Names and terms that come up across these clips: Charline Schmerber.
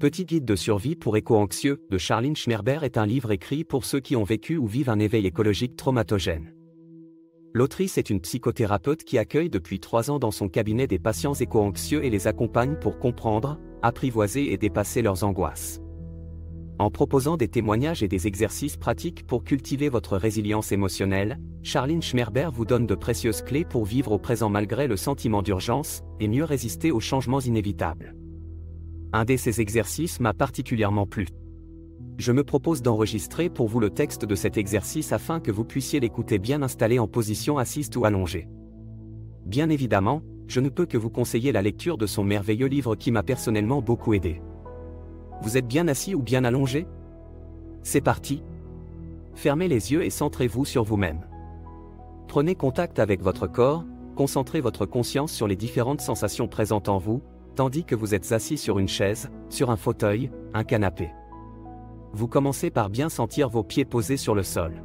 Petit guide de survie pour éco-anxieux de Charline Schmerber est un livre écrit pour ceux qui ont vécu ou vivent un éveil écologique traumatogène. L'autrice est une psychothérapeute qui accueille depuis 3 ans dans son cabinet des patients éco-anxieux et les accompagne pour comprendre, apprivoiser et dépasser leurs angoisses. En proposant des témoignages et des exercices pratiques pour cultiver votre résilience émotionnelle, Charline Schmerber vous donne de précieuses clés pour vivre au présent malgré le sentiment d'urgence et mieux résister aux changements inévitables. Un de ces exercices m'a particulièrement plu. Je me propose d'enregistrer pour vous le texte de cet exercice afin que vous puissiez l'écouter bien installé en position assise ou allongée. Bien évidemment, je ne peux que vous conseiller la lecture de son merveilleux livre qui m'a personnellement beaucoup aidé. Vous êtes bien assis ou bien allongé? C'est parti! Fermez les yeux et centrez-vous sur vous-même. Prenez contact avec votre corps, concentrez votre conscience sur les différentes sensations présentes en vous, tandis que vous êtes assis sur une chaise, sur un fauteuil, un canapé. Vous commencez par bien sentir vos pieds posés sur le sol.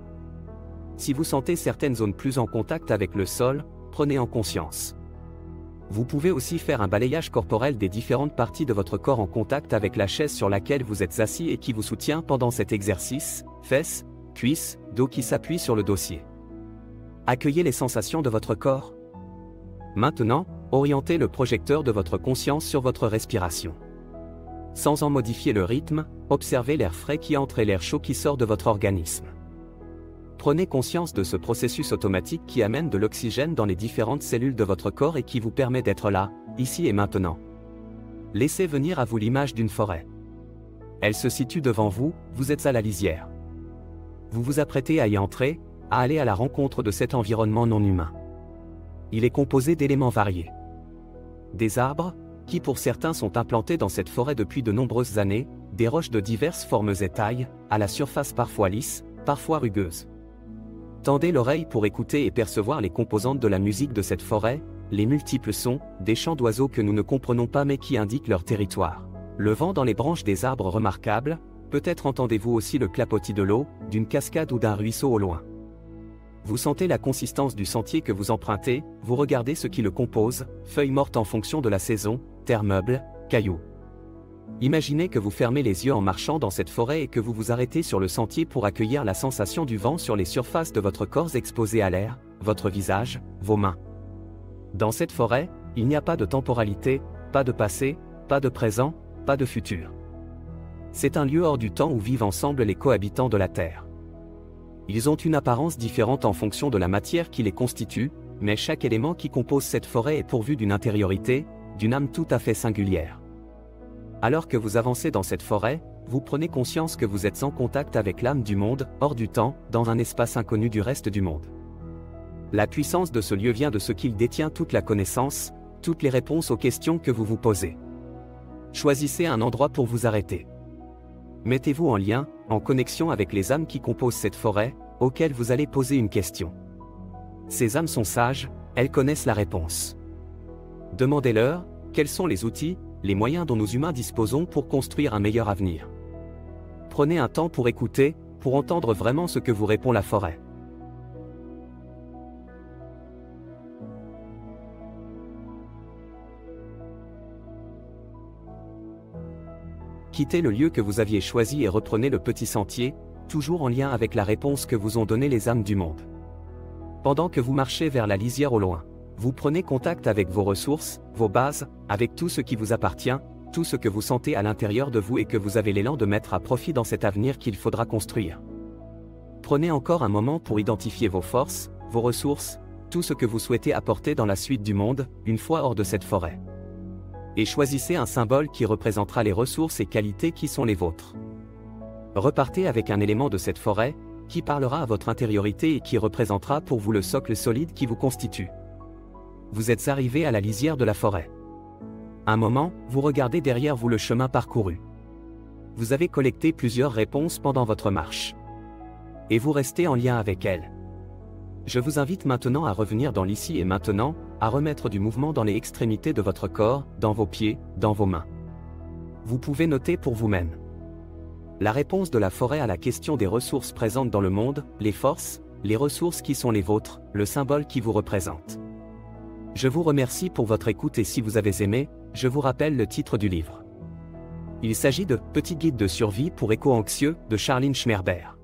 Si vous sentez certaines zones plus en contact avec le sol, prenez en conscience. Vous pouvez aussi faire un balayage corporel des différentes parties de votre corps en contact avec la chaise sur laquelle vous êtes assis et qui vous soutient pendant cet exercice, fesses, cuisses, dos qui s'appuie sur le dossier. Accueillez les sensations de votre corps. Maintenant, orientez le projecteur de votre conscience sur votre respiration. Sans en modifier le rythme, observez l'air frais qui entre et l'air chaud qui sort de votre organisme. Prenez conscience de ce processus automatique qui amène de l'oxygène dans les différentes cellules de votre corps et qui vous permet d'être là, ici et maintenant. Laissez venir à vous l'image d'une forêt. Elle se situe devant vous, vous êtes à la lisière. Vous vous apprêtez à y entrer, à aller à la rencontre de cet environnement non humain. Il est composé d'éléments variés. Des arbres, qui pour certains sont implantés dans cette forêt depuis de nombreuses années, des roches de diverses formes et tailles, à la surface parfois lisse, parfois rugueuse. Tendez l'oreille pour écouter et percevoir les composantes de la musique de cette forêt, les multiples sons, des chants d'oiseaux que nous ne comprenons pas mais qui indiquent leur territoire. Le vent dans les branches des arbres remarquables, peut-être entendez-vous aussi le clapotis de l'eau, d'une cascade ou d'un ruisseau au loin. Vous sentez la consistance du sentier que vous empruntez, vous regardez ce qui le compose, feuilles mortes en fonction de la saison, terre meuble, cailloux. Imaginez que vous fermez les yeux en marchant dans cette forêt et que vous vous arrêtez sur le sentier pour accueillir la sensation du vent sur les surfaces de votre corps exposé à l'air, votre visage, vos mains. Dans cette forêt, il n'y a pas de temporalité, pas de passé, pas de présent, pas de futur. C'est un lieu hors du temps où vivent ensemble les cohabitants de la Terre. Ils ont une apparence différente en fonction de la matière qui les constitue, mais chaque élément qui compose cette forêt est pourvu d'une intériorité, d'une âme tout à fait singulière. Alors que vous avancez dans cette forêt, vous prenez conscience que vous êtes en contact avec l'âme du monde, hors du temps, dans un espace inconnu du reste du monde. La puissance de ce lieu vient de ce qu'il détient toute la connaissance, toutes les réponses aux questions que vous vous posez. Choisissez un endroit pour vous arrêter. Mettez-vous en lien, en connexion avec les âmes qui composent cette forêt, auxquelles vous allez poser une question. Ces âmes sont sages, elles connaissent la réponse. Demandez-leur, quels sont les outils, les moyens dont nous humains disposons pour construire un meilleur avenir. Prenez un temps pour écouter, pour entendre vraiment ce que vous répond la forêt. Quittez le lieu que vous aviez choisi et reprenez le petit sentier, toujours en lien avec la réponse que vous ont donnée les âmes du monde. Pendant que vous marchez vers la lisière au loin, vous prenez contact avec vos ressources, vos bases, avec tout ce qui vous appartient, tout ce que vous sentez à l'intérieur de vous et que vous avez l'élan de mettre à profit dans cet avenir qu'il faudra construire. Prenez encore un moment pour identifier vos forces, vos ressources, tout ce que vous souhaitez apporter dans la suite du monde, une fois hors de cette forêt. Et choisissez un symbole qui représentera les ressources et qualités qui sont les vôtres. Repartez avec un élément de cette forêt, qui parlera à votre intériorité et qui représentera pour vous le socle solide qui vous constitue. Vous êtes arrivé à la lisière de la forêt. Un moment, vous regardez derrière vous le chemin parcouru. Vous avez collecté plusieurs réponses pendant votre marche. Et vous restez en lien avec elles. Je vous invite maintenant à revenir dans l'ici et maintenant, à remettre du mouvement dans les extrémités de votre corps, dans vos pieds, dans vos mains. Vous pouvez noter pour vous-même la réponse de la forêt à la question des ressources présentes dans le monde, les forces, les ressources qui sont les vôtres, le symbole qui vous représente. Je vous remercie pour votre écoute et si vous avez aimé, je vous rappelle le titre du livre. Il s'agit de « Petit guide de survie pour éco-anxieux » de Charline Schmerber.